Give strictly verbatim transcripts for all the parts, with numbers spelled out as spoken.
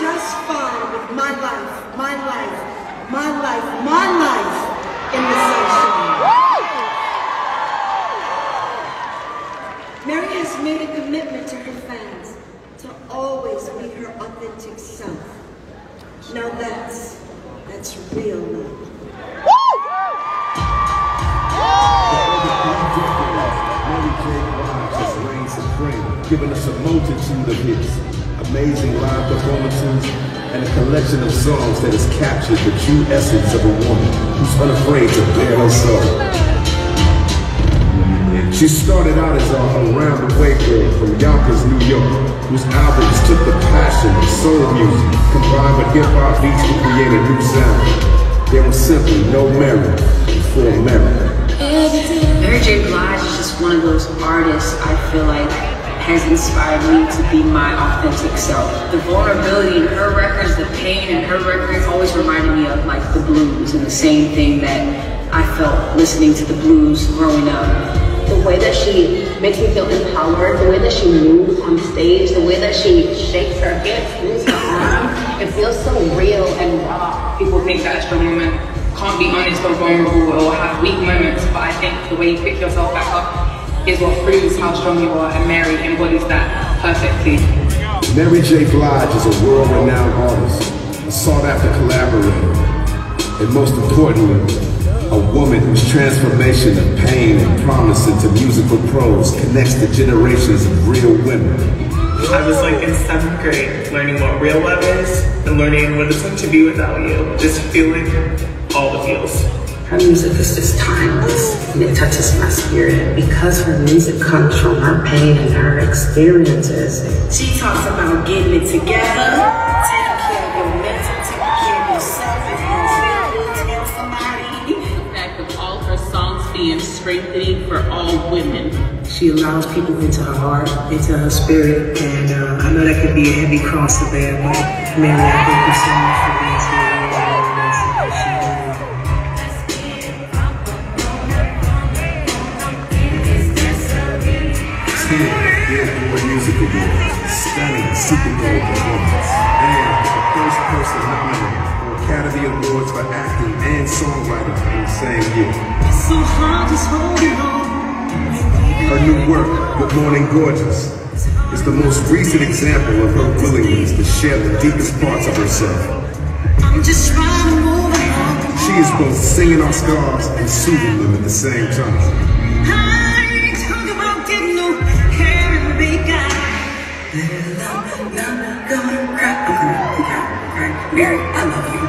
just fine with my life, my life, my life, my life in the sunshine. Mary has made a commitment to her fans to always be her authentic self. Now that's, that's real love. Giving us a multitude of hits, amazing live performances, and a collection of songs that has captured the true essence of a woman who's unafraid to bear her soul. She started out as a around-the-way girl from Yonkers, New York, whose albums took the passion of soul music, combined with hip-hop beats to create a new sound. There was simply no Mary before Mary. Mary J. Blige is just one of those artists I feel like has inspired me to be my authentic self. The vulnerability in her records, the pain in her records always reminded me of like the blues and the same thing that I felt listening to the blues growing up. The way that she makes me feel empowered, the way that she moves on stage, the way that she shakes her hips, moves her arms, it feels so real and raw. People think that's the woman. Can't be honest or vulnerable or have weak moments, but I think the way you pick yourself back up is what proves how strong you are, and Mary embodies that perfectly. Mary J. Blige is a world-renowned artist, a sought-after collaborator, and most importantly, a woman whose transformation of pain and promise into musical prose connects the generations of real women. I was like in seventh grade, learning what real love is, and learning what it's like to be without you, just feeling all the feels. Her music is just timeless, and it touches my spirit. Because her music comes from her pain and her experiences. She talks about getting it together, taking care of your mental, taking care of yourself, and helping you tell somebody. The fact of all her songs being strengthening for all women. She allows people into her heart, into her spirit, and uh, I know that could be a heavy cross to bear, but Mary, I thank you so much for being so amazing. She is. Music Awards, stunning Super Bowl performance, and the first person nominated for Academy Awards for acting and songwriting in the same year. It's so hard just holding on. Her new work, Good Morning Gorgeous, is the most recent example of her willingness to share the deepest parts of herself. I'm just trying to move on. She is both singing our scars and soothing them at the same time. I ain't talking about getting no hair and makeup. I'm gonna cry, I'm gonna cry, Mary, I love you.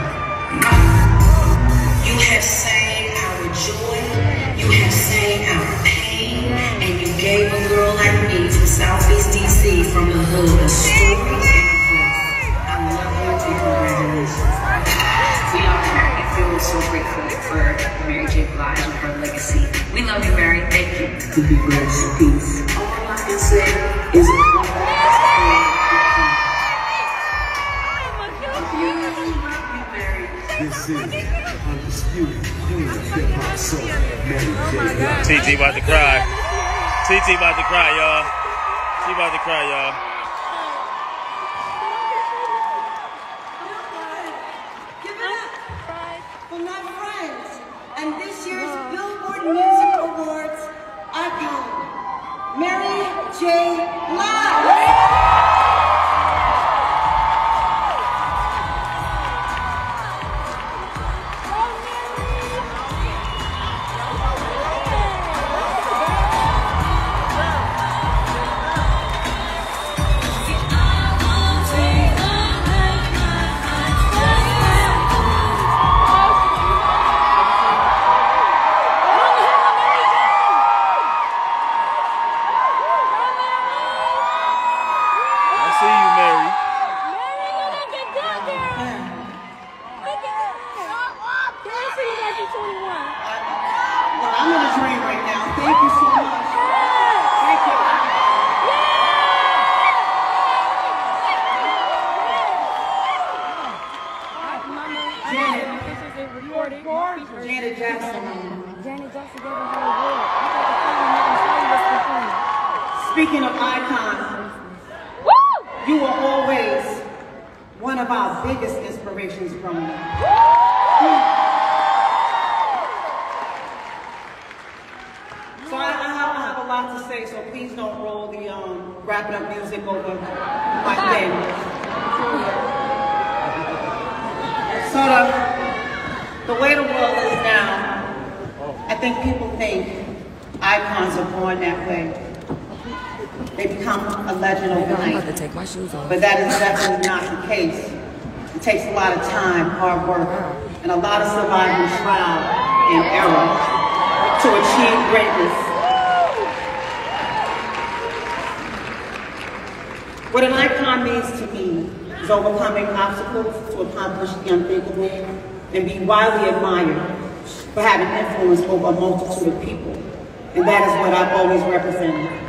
You have sang our joy, you have sang our pain. And you gave a girl like me from Southeast D C, from the hood, a story and a voice. I love you and congratulations. We all I feel so grateful for Mary J. Blige and her legacy. We love you, Mary. Thank you. To be blessed. Peace. All I can say is a woman that's a This is the undisputed queen of hip-hop soul, Mary J. Blige. T T about to cry. T T about to cry, y'all. She about to cry, y'all. Give it up for my friends and this year's Billboard Music Awards icon, Mary J. Janet Jackson. Janet Jackson gave her a word. Speaking of icons, woo! You were always one one of our biggest inspirations from her. So I, I, have, I have a lot to say, so please don't roll the um, wrapping up music over my thing. So the, the way the world is now, I think people think icons are born that way. They become a legend overnight. I'm about to take my shoes off. But that is definitely not the case. It takes a lot of time, hard work, and a lot of surviving trial and error to achieve greatness. What an icon means to me is overcoming obstacles to accomplish the unthinkable and be widely admired for having influence over a multitude of people. And that is what I've always represented.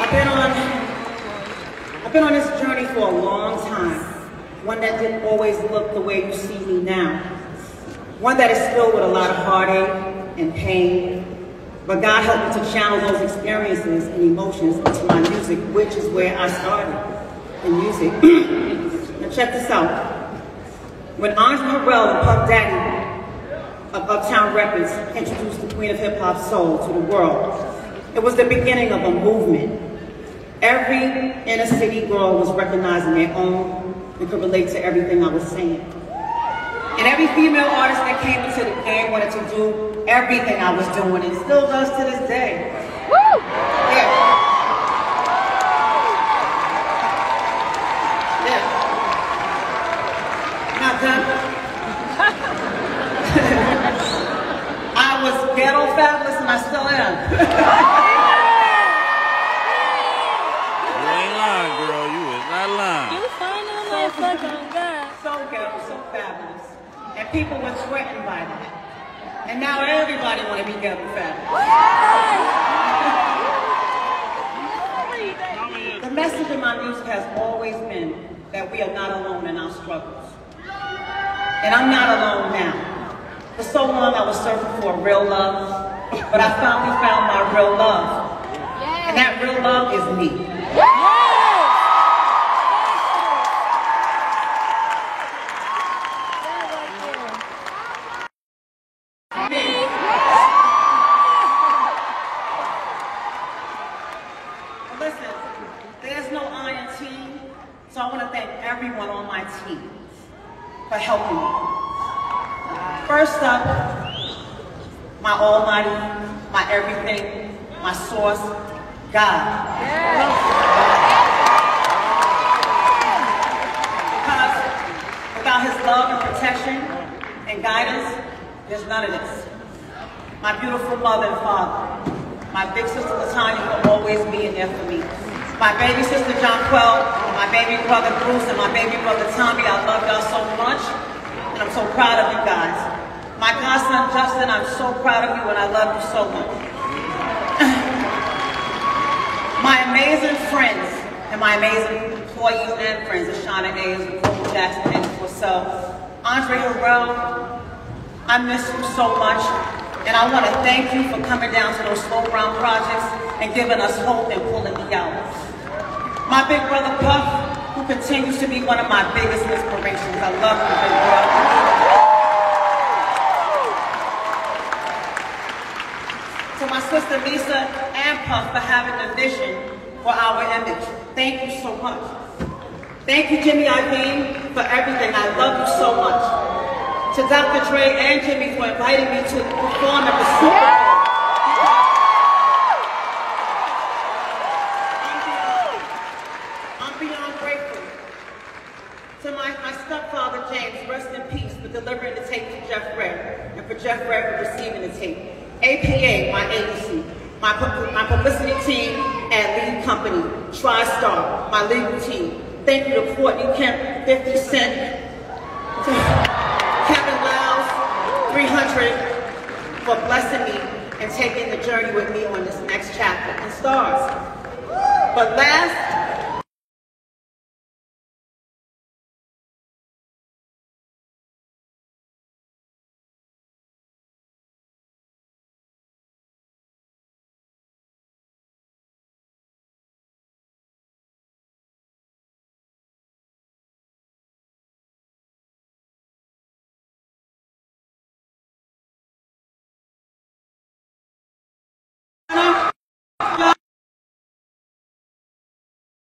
I've been on, I've been on this journey for a long time. One that didn't always look the way you see me now. One that is filled with a lot of heartache and pain, but God helped me to channel those experiences and emotions into my music, which is where I started in music. Now check this out. When Andre Harrell and Puff Daddy of Uptown Records introduced the Queen of Hip Hop Soul to the world, it was the beginning of a movement. Every inner city girl was recognizing their own that could relate to everything I was saying. And every female artist that came into the game wanted to do everything I was doing and still does to this day. Woo! Yeah. Yeah. Not done. I was ghetto fabulous and I still am. People were sweating by that. And now everybody want to be ghetto fabulous. The message in my music has always been that we are not alone in our struggles. And I'm not alone now. For so long I was searching for real love, but I finally found my real love. And that real love is me. God. Yeah. Because without his love and protection and guidance, there's none of this. My beautiful mother and father, my big sister Latanya will always be in there for me. My baby sister Johnquell, my baby brother Bruce, and my baby brother Tommy, I love y'all so much, and I'm so proud of you guys. My godson Justin, I'm so proud of you and I love you so much. My amazing friends and my amazing employees and friends, Ashana and Coco Jackson and myself, Andre Harrell, I miss you so much, and I want to thank you for coming down to those Slow Brown projects and giving us hope and pulling me out. My big brother Puff, who continues to be one of my biggest inspirations. I love you, big brother. To my sister Lisa, for having a vision for our image. Thank you so much. Thank you, Jimmy Iovine, for everything. I love you so much. To Doctor Dre and Jimmy for inviting me to perform at the Super Bowl. I'm beyond grateful. To my, my stepfather, James, rest in peace, for delivering the tape to Jeff Ray, and for Jeff Ray for receiving the tape. A P A, my agency. My, my publicity team and lead company, TriStar, my legal team. Thank you to Courtney Kemp, fifty cent, to Kevin Liles, three hundred, for blessing me and taking the journey with me on this next chapter and stars. But last